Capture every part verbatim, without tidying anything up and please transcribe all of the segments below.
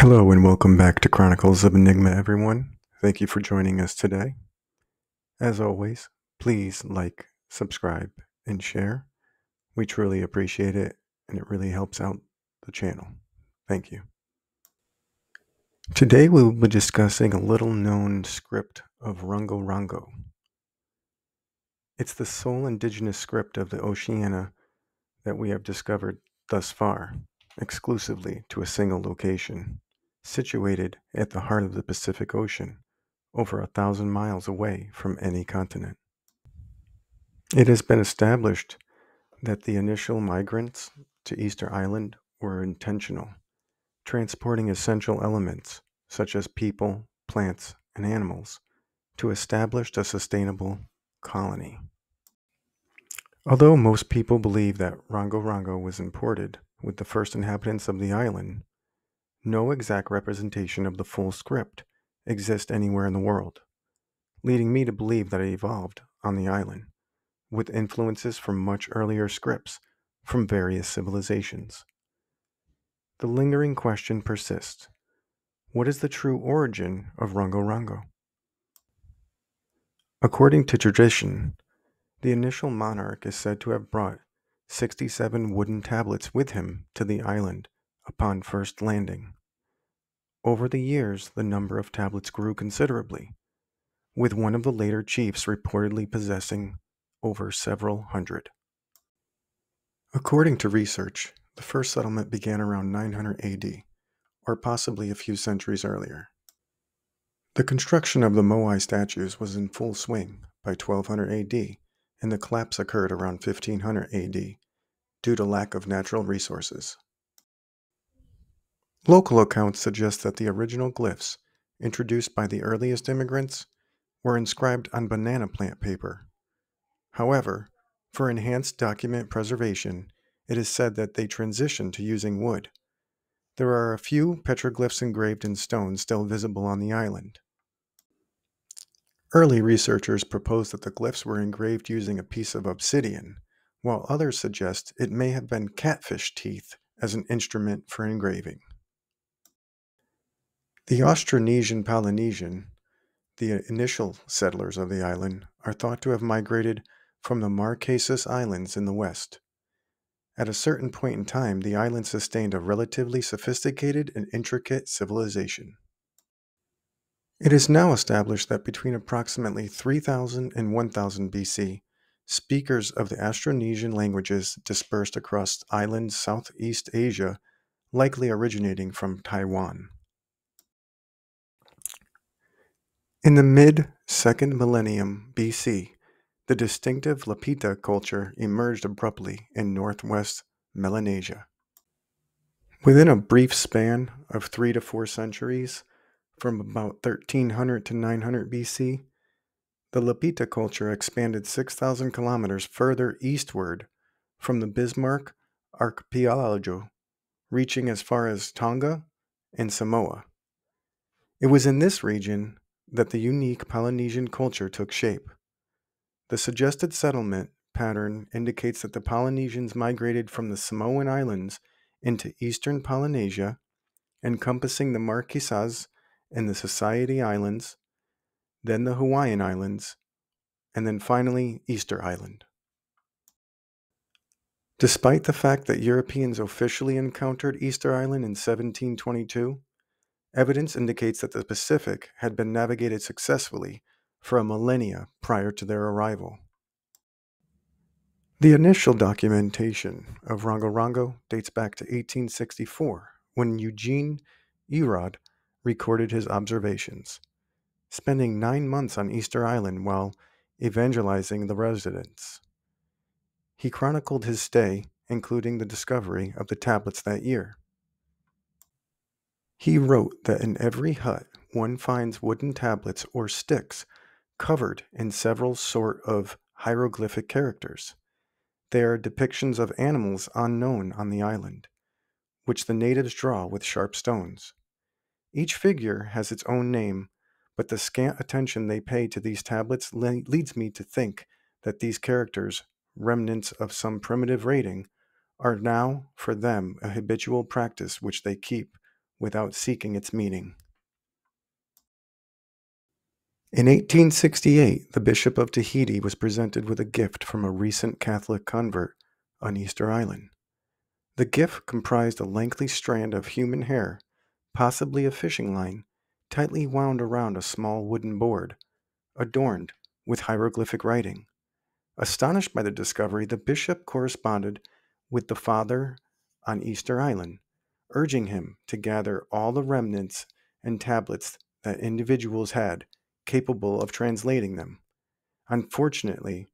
Hello and welcome back to Chronicles of Enigma, everyone. Thank you for joining us today. As always, please like, subscribe, and share. We truly appreciate it, and it really helps out the channel. Thank you. Today we will be discussing a little-known script of Rongorongo. It's the sole indigenous script of the Oceania that we have discovered thus far, exclusively to a single location, situated at the heart of the Pacific Ocean, over a thousand miles away from any continent. It has been established that the initial migrants to Easter Island were intentional, transporting essential elements such as people, plants, and animals to establish a sustainable colony. Although most people believe that Rongorongo was imported with the first inhabitants of the island, no exact representation of the full script exists anywhere in the world, leading me to believe that it evolved on the island, with influences from much earlier scripts from various civilizations. The lingering question persists: what is the true origin of Rongorongo? According to tradition, the initial monarch is said to have brought sixty-seven wooden tablets with him to the island upon first landing. Over the years, the number of tablets grew considerably, with one of the later chiefs reportedly possessing over several hundred. According to research, the first settlement began around nine hundred A D, or possibly a few centuries earlier. The construction of the Moai statues was in full swing by twelve hundred A D, and the collapse occurred around fifteen hundred A D due to lack of natural resources. Local accounts suggest that the original glyphs introduced by the earliest immigrants were inscribed on banana plant paper. However, for enhanced document preservation, it is said that they transitioned to using wood. There are a few petroglyphs engraved in stone still visible on the island. Early researchers proposed that the glyphs were engraved using a piece of obsidian, while others suggest it may have been catfish teeth as an instrument for engraving. The Austronesian Polynesian, the initial settlers of the island, are thought to have migrated from the Marquesas Islands in the west. At a certain point in time, the island sustained a relatively sophisticated and intricate civilization. It is now established that between approximately three thousand and one thousand B C, speakers of the Austronesian languages dispersed across islands Southeast Asia, likely originating from Taiwan. In the mid-second millennium B C, the distinctive Lapita culture emerged abruptly in northwest Melanesia. Within a brief span of three to four centuries, from about thirteen hundred to nine hundred B C, the Lapita culture expanded six thousand kilometers further eastward from the Bismarck Archipelago, reaching as far as Tonga and Samoa. It was in this region that the unique Polynesian culture took shape. The suggested settlement pattern indicates that the Polynesians migrated from the Samoan Islands into eastern Polynesia, encompassing the Marquesas and the Society Islands, then the Hawaiian Islands, and then finally Easter Island. Despite the fact that Europeans officially encountered Easter Island in seventeen twenty-two, evidence indicates that the Pacific had been navigated successfully for a millennia prior to their arrival. The initial documentation of Rongorongo dates back to eighteen sixty-four, when Eugene Eyraud recorded his observations, spending nine months on Easter Island while evangelizing the residents. He chronicled his stay, including the discovery of the tablets that year. He wrote that in every hut one finds wooden tablets or sticks covered in several sort of hieroglyphic characters. They are depictions of animals unknown on the island, which the natives draw with sharp stones. Each figure has its own name, but the scant attention they pay to these tablets le leads me to think that these characters, remnants of some primitive writing, are now for them a habitual practice which they keep without seeking its meaning. In eighteen sixty-eight, the Bishop of Tahiti was presented with a gift from a recent Catholic convert on Easter Island. The gift comprised a lengthy strand of human hair, possibly a fishing line, tightly wound around a small wooden board, adorned with hieroglyphic writing. Astonished by the discovery, the bishop corresponded with the father on Easter Island, urging him to gather all the remnants and tablets that individuals had capable of translating them. Unfortunately,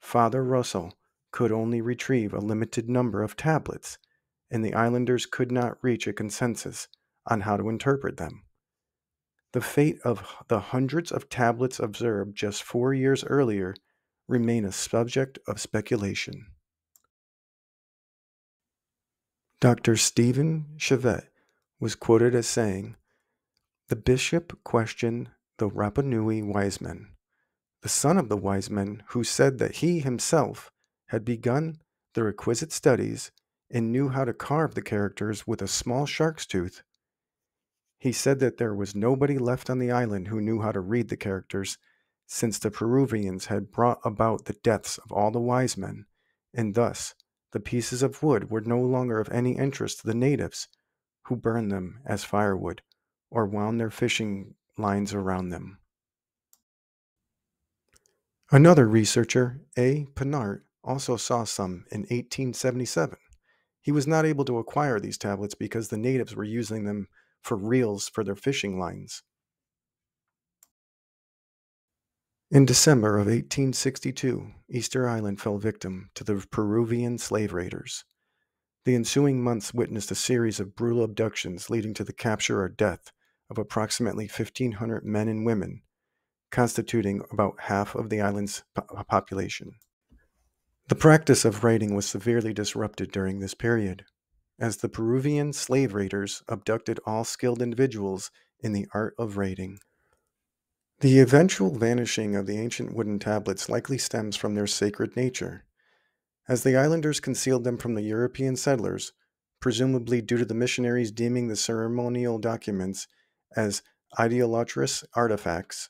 Father Russell could only retrieve a limited number of tablets, and the islanders could not reach a consensus on how to interpret them. The fate of the hundreds of tablets observed just four years earlier remain a subject of speculation. Doctor Stephen Chivette was quoted as saying, "The bishop questioned the Rapa Nui wise men, the son of the wise men, who said that he himself had begun the requisite studies and knew how to carve the characters with a small shark's tooth. He said that there was nobody left on the island who knew how to read the characters, since the Peruvians had brought about the deaths of all the wise men, and thus the pieces of wood were no longer of any interest to the natives, who burned them as firewood or wound their fishing lines around them." Another researcher, A. Pinart, also saw some in eighteen seventy-seven. He was not able to acquire these tablets because the natives were using them for reels for their fishing lines. In December of eighteen sixty-two, Easter Island fell victim to the Peruvian slave raiders. The ensuing months witnessed a series of brutal abductions leading to the capture or death of approximately fifteen hundred men and women, constituting about half of the island's po- population. The practice of writing was severely disrupted during this period, as the Peruvian slave raiders abducted all skilled individuals in the art of writing. The eventual vanishing of the ancient wooden tablets likely stems from their sacred nature, as the islanders concealed them from the European settlers, presumably due to the missionaries deeming the ceremonial documents as idolatrous artifacts.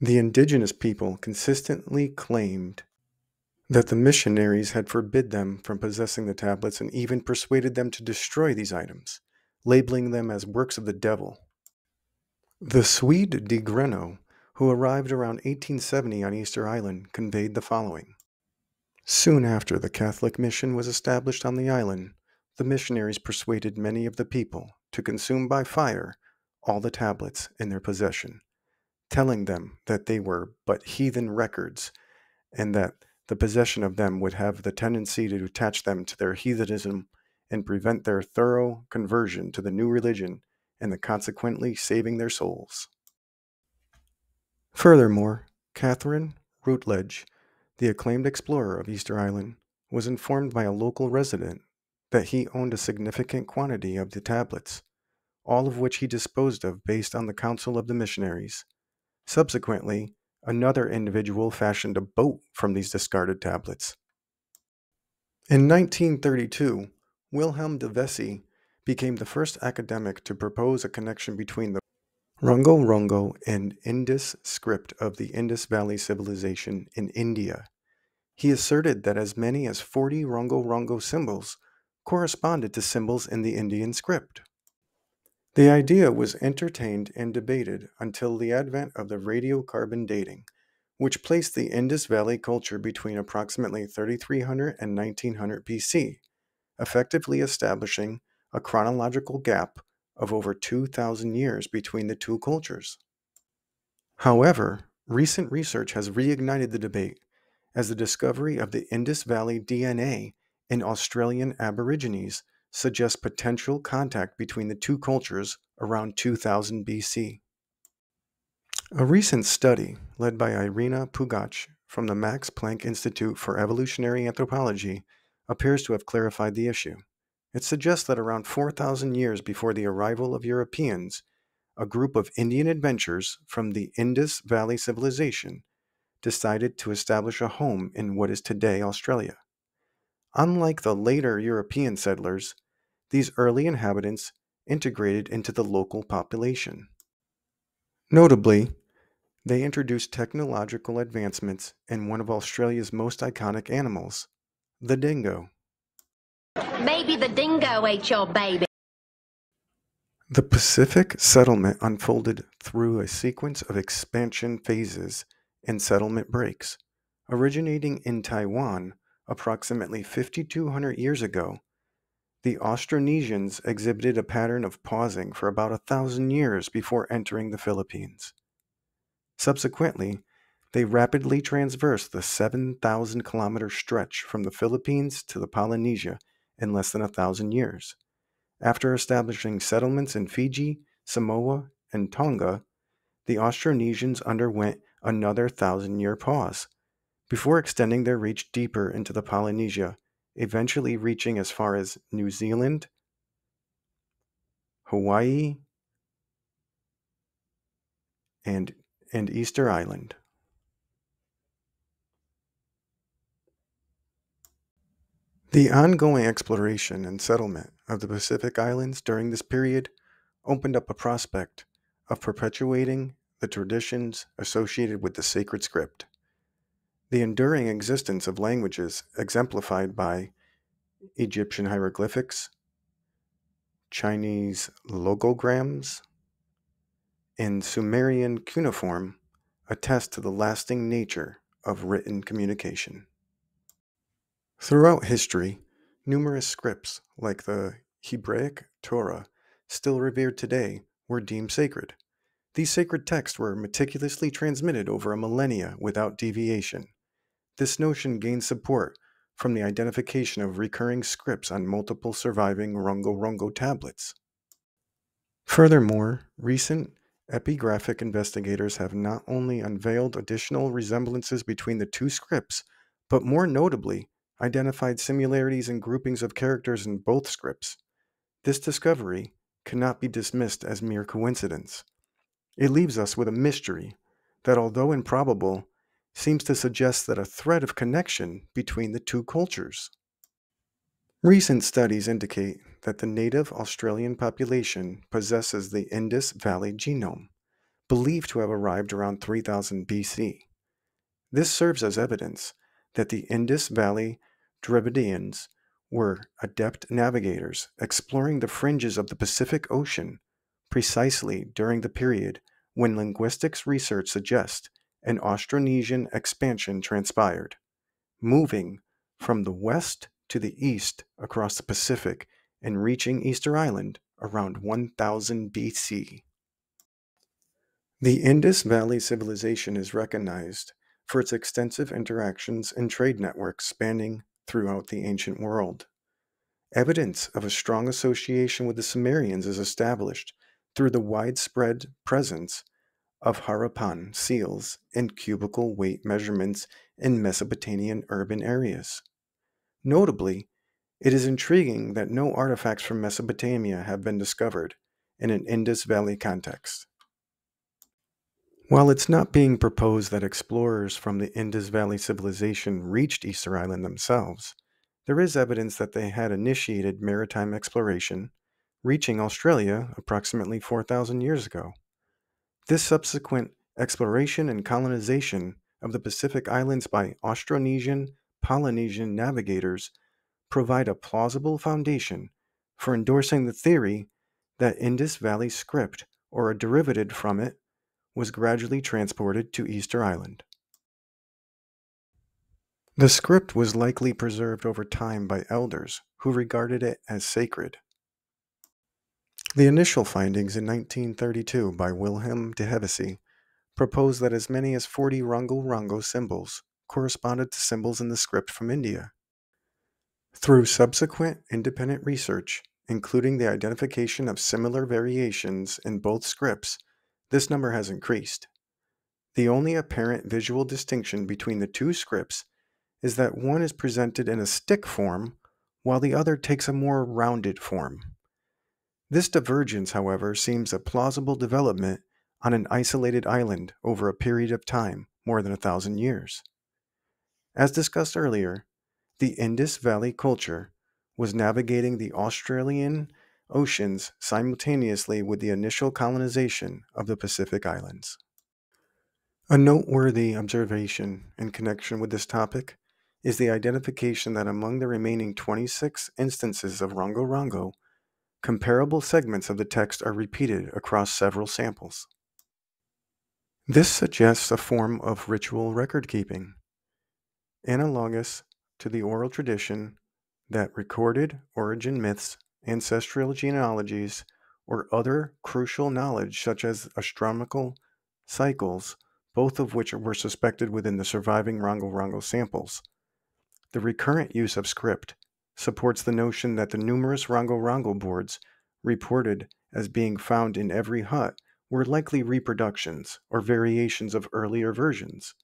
The indigenous people consistently claimed that the missionaries had forbid them from possessing the tablets and even persuaded them to destroy these items, labeling them as works of the devil. The Swede de Greno, who arrived around eighteen seventy on Easter Island, conveyed the following. "Soon after the Catholic mission was established on the island, the missionaries persuaded many of the people to consume by fire all the tablets in their possession, telling them that they were but heathen records, and that the possession of them would have the tendency to attach them to their heathenism and prevent their thorough conversion to the new religion and the consequently saving their souls." Furthermore, Catherine Routledge, the acclaimed explorer of Easter Island, was informed by a local resident that he owned a significant quantity of the tablets, all of which he disposed of based on the counsel of the missionaries. Subsequently, another individual fashioned a boat from these discarded tablets. In nineteen thirty-two, Wilhelm de Hevesy became the first academic to propose a connection between the Rongorongo and Indus script of the Indus Valley Civilization in India. He asserted that as many as forty Rongorongo symbols corresponded to symbols in the Indian script. The idea was entertained and debated until the advent of the radiocarbon dating, which placed the Indus Valley culture between approximately thirty-three hundred and nineteen hundred B C, effectively establishing a chronological gap of over two thousand years between the two cultures. However, recent research has reignited the debate, as the discovery of the Indus Valley D N A in Australian Aborigines suggests potential contact between the two cultures around two thousand B C. A recent study, led by Irina Pugach from the Max Planck Institute for Evolutionary Anthropology, appears to have clarified the issue. It suggests that around four thousand years before the arrival of Europeans, a group of Indian adventurers from the Indus Valley Civilization decided to establish a home in what is today Australia. Unlike the later European settlers, these early inhabitants integrated into the local population. Notably, they introduced technological advancements in one of Australia's most iconic animals, the dingo. Maybe the dingo ate your baby. The Pacific settlement unfolded through a sequence of expansion phases and settlement breaks, originating in Taiwan approximately fifty-two hundred years ago. The Austronesians exhibited a pattern of pausing for about a thousand years before entering the Philippines. Subsequently, they rapidly traversed the seven thousand kilometer stretch from the Philippines to the Polynesia in less than a thousand years, after establishing settlements in Fiji, Samoa, and Tonga. The Austronesians underwent another thousand-year pause, before extending their reach deeper into the Polynesia, eventually reaching as far as New Zealand, Hawaii, and, and Easter Island. The ongoing exploration and settlement of the Pacific Islands during this period opened up a prospect of perpetuating the traditions associated with the sacred script. The enduring existence of languages exemplified by Egyptian hieroglyphics, Chinese logograms, and Sumerian cuneiform attest to the lasting nature of written communication. Throughout history, numerous scripts like the Hebraic Torah, still revered today, were deemed sacred. These sacred texts were meticulously transmitted over a millennia without deviation. This notion gained support from the identification of recurring scripts on multiple surviving Rongorongo tablets. Furthermore, recent epigraphic investigators have not only unveiled additional resemblances between the two scripts, but more notably, identified similarities and groupings of characters in both scripts. This discovery cannot be dismissed as mere coincidence. It leaves us with a mystery that, although improbable, seems to suggest that a thread of connection between the two cultures. Recent studies indicate that the native Australian population possesses the Indus Valley genome, believed to have arrived around three thousand B C. This serves as evidence that the Indus Valley Dravidians were adept navigators exploring the fringes of the Pacific Ocean precisely during the period when linguistics research suggests an Austronesian expansion transpired, moving from the west to the east across the Pacific and reaching Easter Island around one thousand B C. The Indus Valley Civilization is recognized for its extensive interactions and trade networks spanning throughout the ancient world. Evidence of a strong association with the Sumerians is established through the widespread presence of Harappan seals and cubical weight measurements in Mesopotamian urban areas. Notably, it is intriguing that no artifacts from Mesopotamia have been discovered in an Indus Valley context. While it's not being proposed that explorers from the Indus Valley Civilization reached Easter Island themselves, there is evidence that they had initiated maritime exploration, reaching Australia approximately four thousand years ago. This subsequent exploration and colonization of the Pacific Islands by Austronesian, Polynesian navigators provide a plausible foundation for endorsing the theory that Indus Valley script, or a derivative from it, was gradually transported to Easter Island. The script was likely preserved over time by elders who regarded it as sacred. The initial findings in nineteen thirty-two by Wilhelm de Hevesy proposed that as many as forty Rongorongo symbols corresponded to symbols in the script from India. Through subsequent independent research, including the identification of similar variations in both scripts, this number has increased. The only apparent visual distinction between the two scripts is that one is presented in a stick form, while the other takes a more rounded form. This divergence, however, seems a plausible development on an isolated island over a period of time more than a thousand years. As discussed earlier, the Indus Valley culture was navigating the Australian oceans simultaneously with the initial colonization of the Pacific Islands. A noteworthy observation in connection with this topic is the identification that among the remaining twenty-six instances of Rongorongo, comparable segments of the text are repeated across several samples. This suggests a form of ritual record-keeping, analogous to the oral tradition that recorded origin myths, ancestral genealogies, or other crucial knowledge such as astronomical cycles, both of which were suspected within the surviving Rongorongo samples. The recurrent use of script supports the notion that the numerous Rongorongo boards reported as being found in every hut were likely reproductions or variations of earlier versions.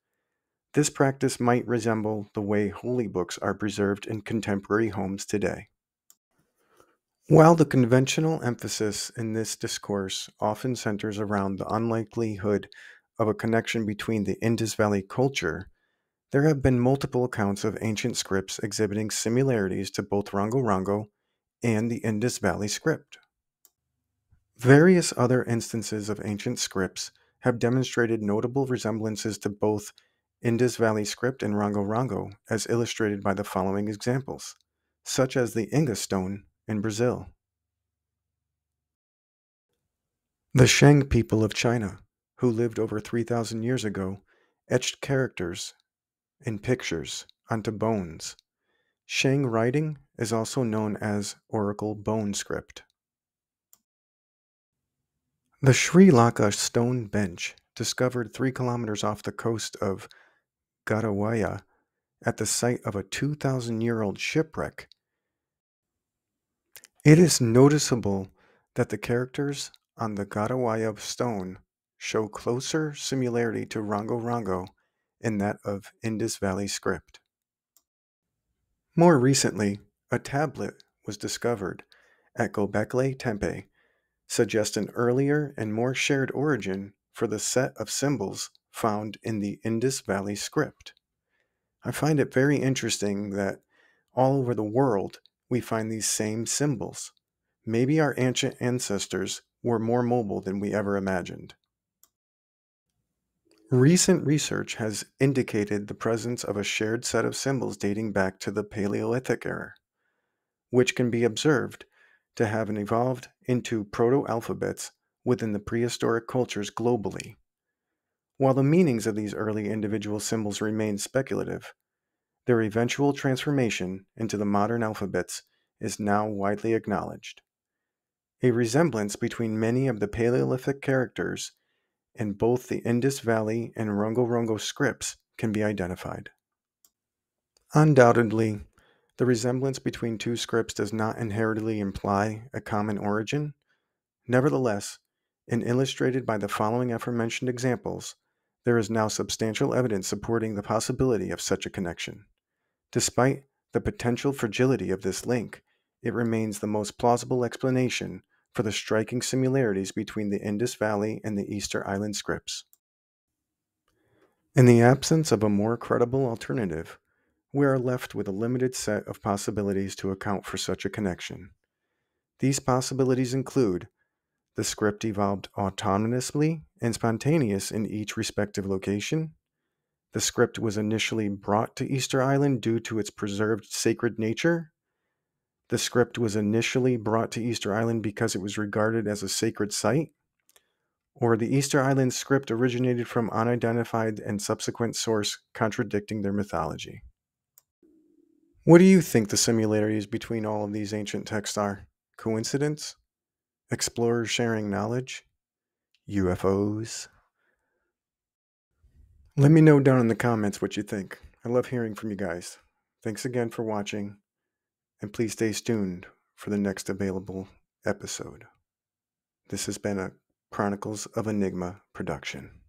This practice might resemble the way holy books are preserved in contemporary homes today. While the conventional emphasis in this discourse often centers around the unlikelihood of a connection between the Indus Valley culture, there have been multiple accounts of ancient scripts exhibiting similarities to both Rongorongo and the Indus Valley script. Various other instances of ancient scripts have demonstrated notable resemblances to both Indus Valley script and Rongorongo, as illustrated by the following examples, such as the Inga stone in Brazil. The Shang people of China, who lived over three thousand years ago, etched characters and pictures onto bones. Shang writing is also known as oracle bone script. The Sri Lanka stone bench, discovered three kilometers off the coast of Gadawaya at the site of a two thousand year old shipwreck. It is noticeable that the characters on the Gadawaya stone show closer similarity to Rongorongo in that of Indus Valley script. More recently, a tablet was discovered at Gobekli Tepe, suggests an earlier and more shared origin for the set of symbols found in the Indus Valley script. I find it very interesting that all over the world we find these same symbols. Maybe our ancient ancestors were more mobile than we ever imagined. Recent research has indicated the presence of a shared set of symbols dating back to the Paleolithic era, which can be observed to have evolved into proto-alphabets within the prehistoric cultures globally. While the meanings of these early individual symbols remain speculative, their eventual transformation into the modern alphabets is now widely acknowledged. A resemblance between many of the Paleolithic characters in both the Indus Valley and Rongorongo scripts can be identified. Undoubtedly, the resemblance between two scripts does not inherently imply a common origin. Nevertheless, and illustrated by the following aforementioned examples, there is now substantial evidence supporting the possibility of such a connection. Despite the potential fragility of this link, it remains the most plausible explanation for the striking similarities between the Indus Valley and the Easter Island scripts. In the absence of a more credible alternative, we are left with a limited set of possibilities to account for such a connection. These possibilities include the script evolved autonomously and spontaneous in each respective location, the script was initially brought to Easter Island due to its preserved sacred nature, the script was initially brought to Easter Island because it was regarded as a sacred site, or the Easter Island script originated from unidentified and subsequent source contradicting their mythology. What do you think the similarities between all of these ancient texts are? Coincidence? Explorers sharing knowledge? U F Os? Let me know down in the comments what you think. I love hearing from you guys. Thanks again for watching. And please stay tuned for the next available episode. This has been a Chronicles of Enigma production.